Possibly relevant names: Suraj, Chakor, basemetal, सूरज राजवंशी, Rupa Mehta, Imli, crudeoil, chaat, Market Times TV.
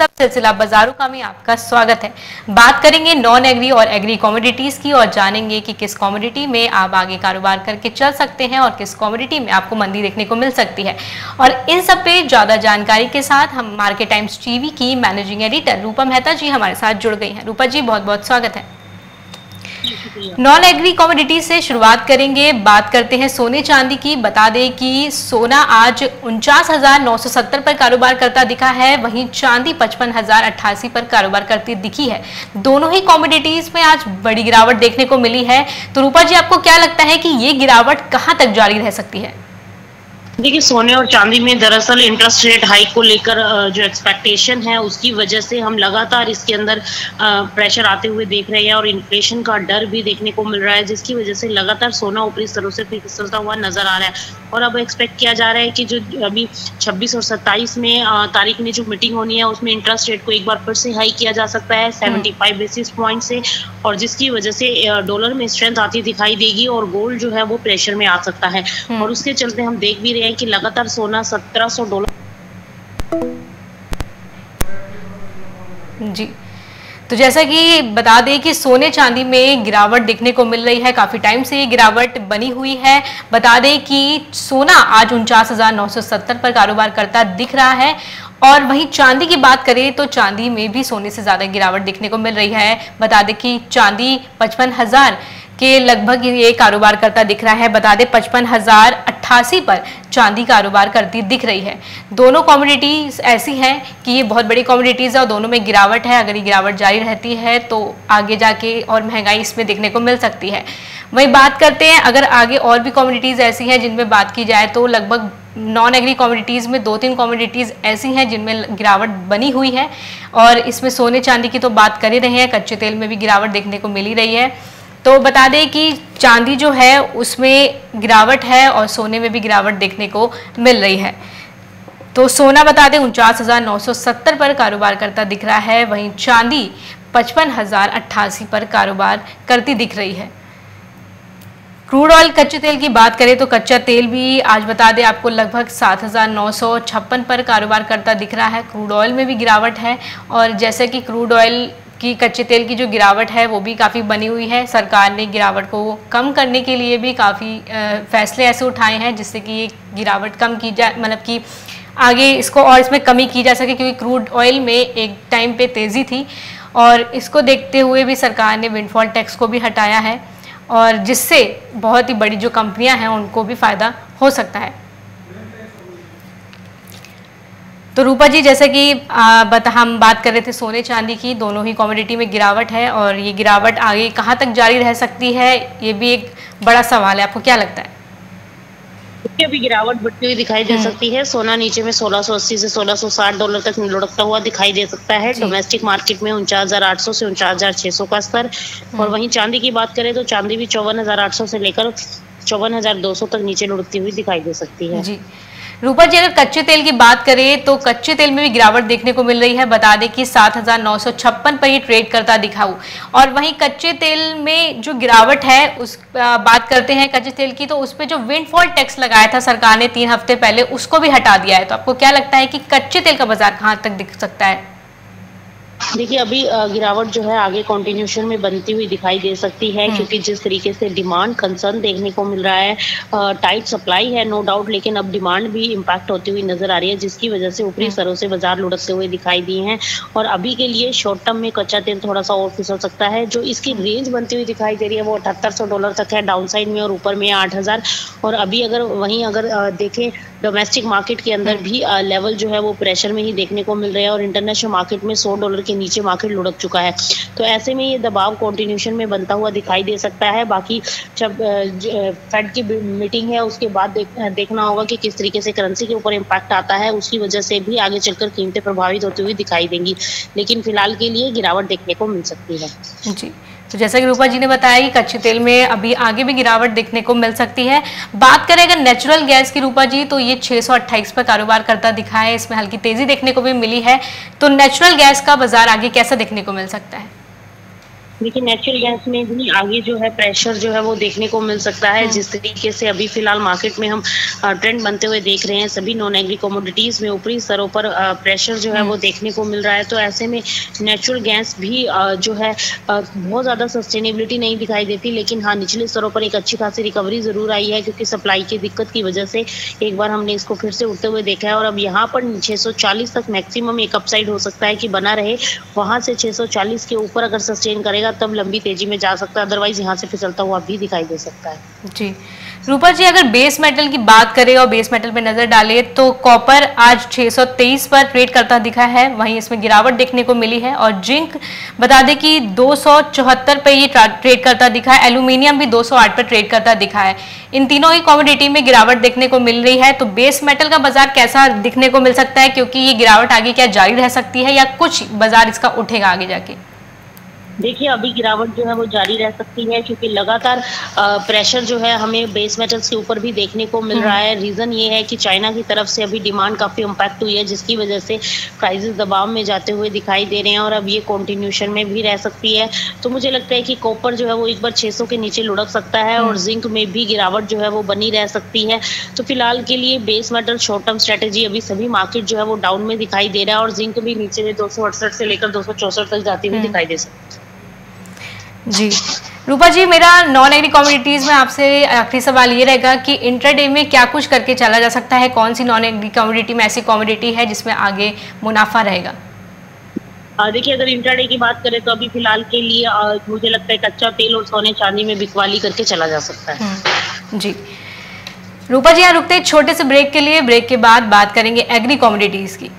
सब सिलसिला बाजारों का में आपका स्वागत है। बात करेंगे नॉन एग्री और एग्री कमोडिटीज की और जानेंगे कि किस कमोडिटी में आप आगे कारोबार करके चल सकते हैं और किस कमोडिटी में आपको मंदी देखने को मिल सकती है। और इन सब पे ज्यादा जानकारी के साथ हम मार्केट टाइम्स टीवी की मैनेजिंग एडिटर रूपा मेहता जी हमारे साथ जुड़ गई हैं। रूपा जी बहुत बहुत स्वागत है। नॉन एग्री कमोडिटी से शुरुआत करेंगे, बात करते हैं सोने चांदी की। बता दें कि सोना आज 49,970 पर कारोबार करता दिखा है, वहीं चांदी 55,088 पर कारोबार करती दिखी है। दोनों ही कमोडिटीज में आज बड़ी गिरावट देखने को मिली है। तो रूपा जी, आपको क्या लगता है कि ये गिरावट कहाँ तक जारी रह सकती है? देखिए, सोने और चांदी में दरअसल इंटरेस्ट रेट हाइक को लेकर जो एक्सपेक्टेशन है उसकी वजह से हम लगातार इसके अंदर प्रेशर आते हुए देख रहे हैं और इन्फ्लेशन का डर भी देखने को मिल रहा है, जिसकी वजह से लगातार सोना ऊपरी स्तरों से फिसलता हुआ नजर आ रहा है। और अब एक्सपेक्ट किया जा रहा है कि जो अभी 26 और 27 में तारीख में जो मीटिंग होनी है उसमें इंटरेस्ट रेट को एक बार फिर से हाई किया जा सकता है 75 बेसिस पॉइंट से, और जिसकी वजह से डॉलर में स्ट्रेंथ आती दिखाई देगी और गोल्ड जो है वो प्रेशर में आ सकता है। और उसके चलते हम देख भी रहे हैं कि लगातार सोना $1,700 जी। तो जैसा कि बता दें कि सोने चांदी में गिरावट देखने को मिल रही है, काफ़ी टाइम से ये गिरावट बनी हुई है। बता दें कि सोना आज 49,970 पर कारोबार करता दिख रहा है, और वहीं चांदी की बात करें तो चांदी में भी सोने से ज़्यादा गिरावट देखने को मिल रही है। बता दें कि चांदी 55,000 के लगभग ये कारोबार करता दिख रहा है। बता दें 55,088 पर चांदी कारोबार करती दिख रही है। दोनों कमोडिटीज़ ऐसी हैं कि ये बहुत बड़ी कमोडिटीज़ है और दोनों में गिरावट है। अगर ये गिरावट जारी रहती है तो आगे जाके और महंगाई इसमें देखने को मिल सकती है। वहीं बात करते हैं, अगर आगे और भी कमोडिटीज़ ऐसी हैं जिनमें बात की जाए तो लगभग नॉन एग्री कमोडिटीज़ में 2-3 कमोडिटीज़ ऐसी हैं जिनमें गिरावट बनी हुई है, और इसमें सोने चांदी की तो बात कर ही रहे हैं, कच्चे तेल में भी गिरावट देखने को मिली रही है। तो बता दें कि चांदी जो है उसमें गिरावट है और सोने में भी गिरावट देखने को मिल रही है। तो सोना बता दें 49,970 पर कारोबार करता दिख रहा है, वहीं चांदी 55,088 पर कारोबार करती दिख रही है। क्रूड ऑयल कच्चे तेल की बात करें तो कच्चा तेल भी आज बता दें आपको लगभग 7,956 पर कारोबार करता दिख रहा है। क्रूड ऑयल में भी गिरावट है, और जैसे कि क्रूड ऑयल की कच्चे तेल की जो गिरावट है वो भी काफ़ी बनी हुई है। सरकार ने गिरावट को कम करने के लिए भी काफ़ी फैसले ऐसे उठाए हैं जिससे कि ये गिरावट कम की जाए, मतलब कि आगे इसको और इसमें कमी की जा सके, क्योंकि क्रूड ऑयल में एक टाइम पे तेज़ी थी और इसको देखते हुए भी सरकार ने विंडफॉल टैक्स को भी हटाया है, और जिससे बहुत ही बड़ी जो कंपनियां हैं उनको भी फ़ायदा हो सकता है। तो रूपा जी, जैसे कि हम बात कर रहे थे सोने चांदी की, दोनों ही कमोडिटी में गिरावट है और ये गिरावट आगे कहाँ तक जारी रह सकती है ये भी एक बड़ा सवाल है। आपको क्या लगता है? अभी गिरावट बढ़ती हुई दिखाई दे सकती है। सोना नीचे में 1680 से 1660 डॉलर तक लुढ़कता हुआ दिखाई दे सकता है। डोमेस्टिक मार्केट में 49,800 से 49,600 का स्तर, और वहीं चांदी की बात करें तो चांदी भी 54,800 से लेकर 54,200 तक नीचे लुढ़कती हुई दिखाई दे सकती है जी। रूपा जी, अगर कच्चे तेल की बात करें तो कच्चे तेल में भी गिरावट देखने को मिल रही है। बता दें कि 7,956 पर ही ट्रेड करता दिखा हूँ, और वहीं कच्चे तेल में जो गिरावट है उस बात करते हैं कच्चे तेल की, तो उस पर जो विंडफॉल टैक्स लगाया था सरकार ने 3 हफ्ते पहले उसको भी हटा दिया है। तो आपको क्या लगता है कि कच्चे तेल का बाजार कहाँ तक दिख सकता है? देखिए, अभी गिरावट जो है आगे कंटिन्यूशन में बनती हुई दिखाई दे सकती है, क्योंकि जिस तरीके से डिमांड कंसर्न देखने को मिल रहा है, टाइट सप्लाई है नो डाउट, लेकिन अब डिमांड भी इम्पैक्ट होती हुई नजर आ रही है, जिसकी वजह से ऊपरी स्तरों से बाजार लुढ़कते हुए दिखाई दिए हैं। और अभी के लिए शॉर्ट टर्म में कच्चा तेल थोड़ा सा और फिसल सकता है। जो इसकी रेंज बनती हुई दिखाई दे रही है वो $7,800 तक है डाउन साइड में, और ऊपर में 8,000। और अभी अगर देखें डोमेस्टिक मार्केट के अंदर भी लेवल जो है वो प्रेशर में ही देखने को मिल रहा है, और इंटरनेशनल मार्केट में $100 के नीचे मार्केट लुढ़क चुका है। तो ऐसे में ये दबाव कंटिन्यूशन में बनता हुआ दिखाई दे सकता है। बाकी जब फेड की मीटिंग है उसके बाद देखना होगा कि किस तरीके से करेंसी के ऊपर इम्पैक्ट आता है, उसकी वजह से भी आगे चलकर कीमतें प्रभावित होती हुई दिखाई देंगी, लेकिन फिलहाल के लिए गिरावट देखने को मिल सकती है जी। तो जैसा कि रूपा जी ने बताया कि कच्चे तेल में अभी आगे भी गिरावट देखने को मिल सकती है। बात करें अगर नेचुरल गैस की रूपा जी, तो ये 628 पर कारोबार करता दिखा है, इसमें हल्की तेजी देखने को भी मिली है। तो नेचुरल गैस का बाजार आगे कैसा देखने को मिल सकता है? देखिए नेचुरल गैस में भी आगे जो है प्रेशर जो है वो देखने को मिल सकता है। जिस तरीके से अभी फिलहाल मार्केट में हम ट्रेंड बनते हुए देख रहे हैं, सभी नॉन एग्री कमोडिटीज में ऊपरी स्तरों पर प्रेशर जो है वो देखने को मिल रहा है। तो ऐसे में नेचुरल गैस भी जो है बहुत ज़्यादा सस्टेनेबिलिटी नहीं दिखाई देती, लेकिन हाँ निचले स्तरों पर एक अच्छी खासी रिकवरी ज़रूर आई है, क्योंकि सप्लाई की दिक्कत की वजह से एक बार हमने इसको फिर से उठते हुए देखा है। और अब यहाँ पर 640 तक मैक्सिमम एक अपसाइड हो सकता है कि बना रहे, वहाँ से 640 के ऊपर अगर सस्टेन करेगा तब लंबी तेजी में जा सकता है, अदरवाइज यहाँ से फिसलता हुआ भी दिखाई दे सकता है। जी रूपा जी, अगर बेस मेटल की बात करें और बेस मेटल पे नजर डालें तो कॉपर आज 623 पर ट्रेड करता दिखा है, वहीं इसमें गिरावट देखने को मिली है। और जिंक बता दें कि 274 पे ये ट्रेड करता दिखा है, एल्यूमिनियम भी 208 पर ट्रेड करता दिखा है। इन तीनों ही कॉमोडिटी में गिरावट देखने को मिल रही है, तो बेस मेटल का बाजार कैसा दिखने को मिल सकता है, क्योंकि ये गिरावट आगे क्या जारी रह सकती है या कुछ बाजार इसका उठेगा आगे जाके? देखिए अभी गिरावट जो है वो जारी रह सकती है, क्योंकि लगातार प्रेशर जो है हमें बेस मेटल्स के ऊपर भी देखने को मिल रहा है। रीज़न ये है कि चाइना की तरफ से अभी डिमांड काफ़ी इम्पैक्ट हुई है, जिसकी वजह से प्राइसेस दबाव में जाते हुए दिखाई दे रहे हैं, और अब ये कंटिन्यूशन में भी रह सकती है। तो मुझे लगता है कि कॉपर जो है वो एक बार 600 के नीचे लुढ़क सकता है, और जिंक में भी गिरावट जो है वो बनी रह सकती है। तो फिलहाल के लिए base metal short term strategy अभी सभी मार्केट जो है वो डाउन में दिखाई दे रहा है, और जिंक भी नीचे में 268 से लेकर 264 तक जाती हुई दिखाई दे सकती है। जी रूपा जी, मेरा नॉन एग्री कमोडिटीज़ में आपसे आखिरी सवाल ये रहेगा कि इंट्राडे में क्या कुछ करके चला जा सकता है, कौन सी नॉन एग्री कमोडिटी में ऐसी कमोडिटी है जिसमें आगे मुनाफा रहेगा? देखिए अगर इंट्राडे की बात करें तो अभी फिलहाल के लिए मुझे लगता है कच्चा तेल और सोने चांदी में बिकवाली करके चला जा सकता है। जी रूपा जी, यहाँ रुकते हैं छोटे से ब्रेक के लिए, ब्रेक के बाद बात करेंगे एग्री कमोडिटीज़ की।